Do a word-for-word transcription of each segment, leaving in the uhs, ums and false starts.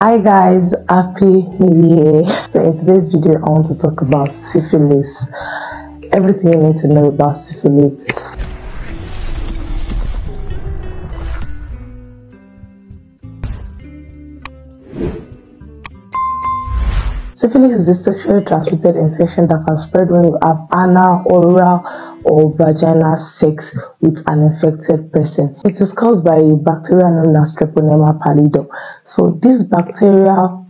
Hi guys, happy new year. So in today's video I want to talk about syphilis, everything you need to know about syphilis. Syphilis is a sexually transmitted infection that can spread when you have anal, oral or vaginal sex with an infected person. It is caused by a bacteria known as Treponema pallidum. So this bacteria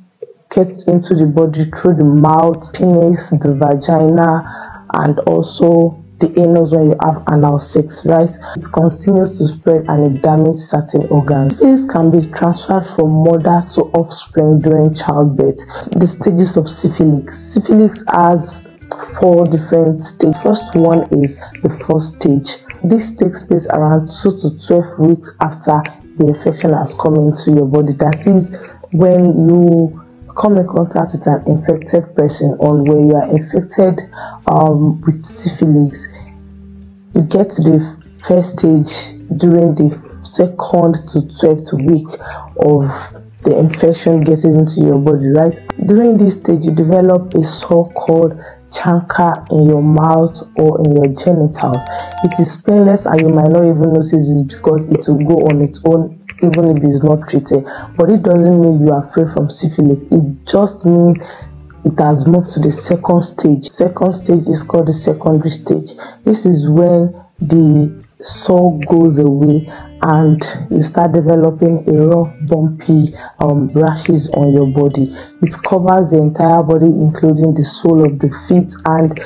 gets into the body through the mouth, penis, the vagina and also the anus when you have anal sex, right? It continues to spread and it damages certain organs. Syphilis can be transferred from mother to offspring during childbirth. The stages of syphilis. Syphilis has four different stages. First one is the first stage. This takes place around two to twelve weeks after the infection has come into your body. That is when you come in contact with an infected person or where you are infected um, with syphilis. You get to the first stage during the second to twelfth week of the infection getting into your body, right? During this stage, you develop a so-called chancre in your mouth or in your genitals. It is painless and you might not even notice it because it will go on its own even if it's not treated, but it doesn't mean you are free from syphilis. It just means it has moved to the second stage. Second stage is called the secondary stage. This is when the sore goes away and you start developing a raw, bumpy um, rashes on your body. It covers the entire body, including the sole of the feet, and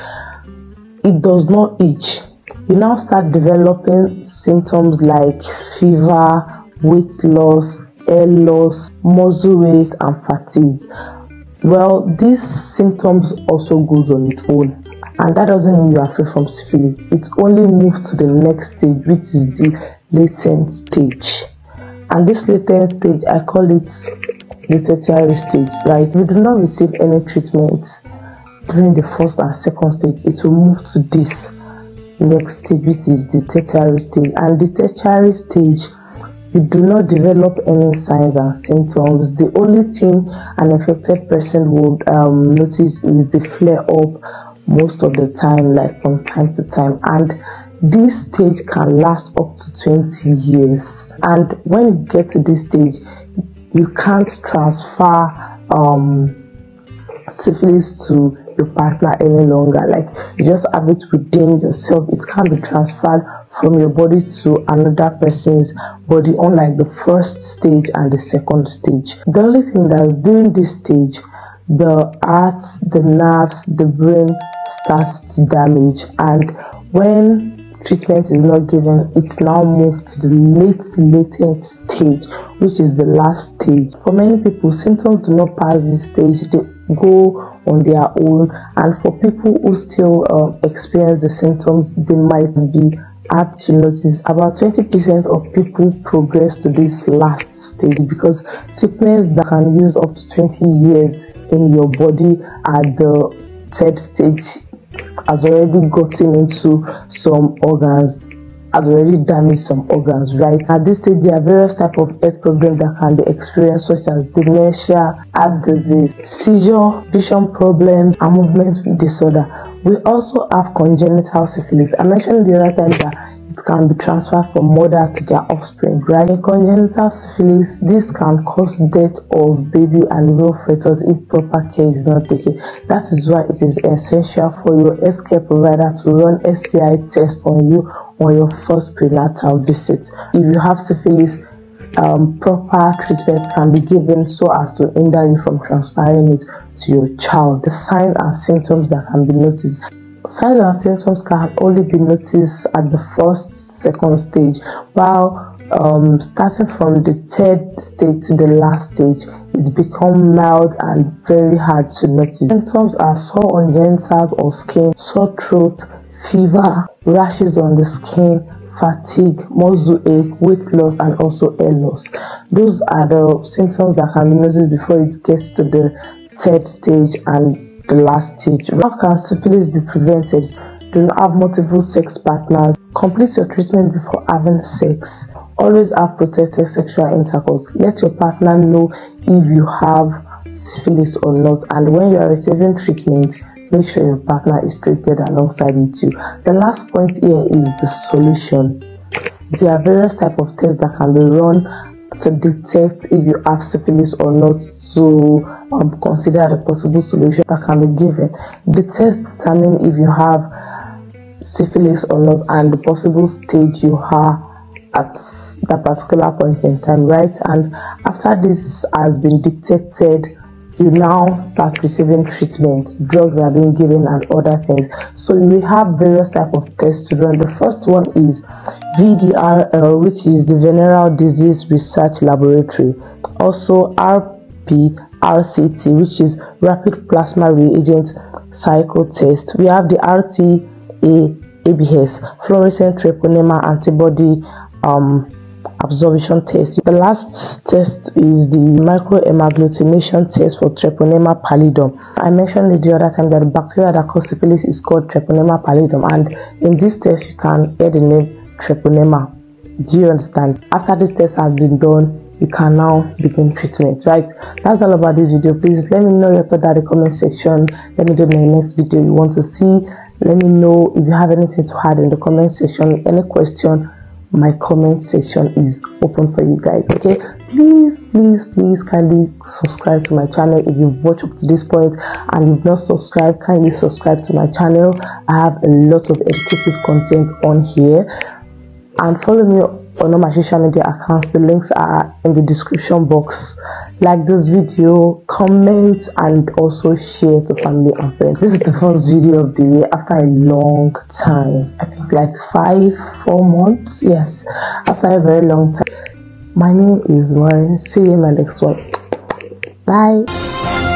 it does not itch. You now start developing symptoms like fever, weight loss, hair loss, muscle ache and fatigue. Well, these symptoms also goes on its own, and that doesn't mean you are free from syphilis. It only moves to the next stage, which is the latent stage, and this latent stage, I call it the tertiary stage, right? You do not receive any treatment during the first and second stage. It will move to this next stage, which is the tertiary stage, and the tertiary stage, you do not develop any signs and symptoms. The only thing an infected person would um, notice is the flare-up most of the time, like from time to time. And this stage can last up to twenty years. And when you get to this stage, you can't transfer um, syphilis to your partner any longer. Like, you just have it within yourself. It can't be transferred from your body to another person's body, unlike the first stage and the second stage. The only thing that during this stage, the heart, the nerves, the brain starts to damage, and when treatment is not given, it now moves to the late latent stage, which is the last stage. For many people, symptoms do not pass this stage. They go on their own, and for people who still um, experience the symptoms, they might be apt to notice about twenty percent of people progress to this last stage, because sickness that can use up to twenty years in your body at the third stage has already gotten into some organs, has already damaged some organs, right? At this stage, there are various types of health problems that can be experienced, such as dementia, heart disease, seizure, vision problems, and movement disorder. We also have congenital syphilis. I mentioned the other time that it can be transferred from mother to their offspring, right? In congenital syphilis, this can cause death of baby and real fetus if proper care is not taken. That is why it is essential for your healthcare provider to run S T I tests on you on your first prenatal visit. If you have syphilis, um, proper treatment can be given so as to hinder you from transferring it to your child. The signs and symptoms that can be noticed. Signs and symptoms can only be noticed at the first, second stage, while um, starting from the third stage to the last stage, it becomes mild and very hard to notice. Symptoms are sore on genitals or skin, sore throat, fever, rashes on the skin, fatigue, muscle ache, weight loss, and also hair loss. Those are the symptoms that can be noticed before it gets to the third stage and the last stage. How can syphilis be prevented? Do not have multiple sex partners. Complete your treatment before having sex. Always have protected sexual intercourse. Let your partner know if you have syphilis or not, and when you are receiving treatment, make sure your partner is treated alongside with you. The last point here is the solution. There are various types of tests that can be run to detect if you have syphilis or not, to um, consider the possible solution that can be given. The test determines if you have syphilis or not and the possible stage you are at that particular point in time, right? And after this has been detected, you now start receiving treatment. Drugs are being given and other things. So we have various types of tests to run. The first one is V D R L, which is the Venereal Disease Research Laboratory. Also R P R C T, which is Rapid Plasma Reagent Cycle Test. We have the R T A A Bs, Fluorescent Treponema Antibody um absorption test. The last test is the microemagglutination test for Treponema pallidum. I mentioned it the other time that the bacteria that causes syphilis is called Treponema pallidum, and in this test you can hear the name Treponema. Do you understand? After this test has been done, you can now begin treatment, right? That's all about this video. Please let me know your thought in the comment section. Let me do my next video you want to see. Let me know if you have anything to add in the comment section, any question. My comment section is open for you guys, okay? Please, please, please kindly subscribe to my channel. If you've watched up to this point and you've not subscribed, kindly subscribe to my channel. I have a lot of educative content on here, and follow me on all my social media accounts. The links are in the description box. Like this video, comment, and also share to family and friends. This is the first video of the year after a long time. I think like five, four months. Yes, after a very long time. My name is Warren. See you in my next one. Bye.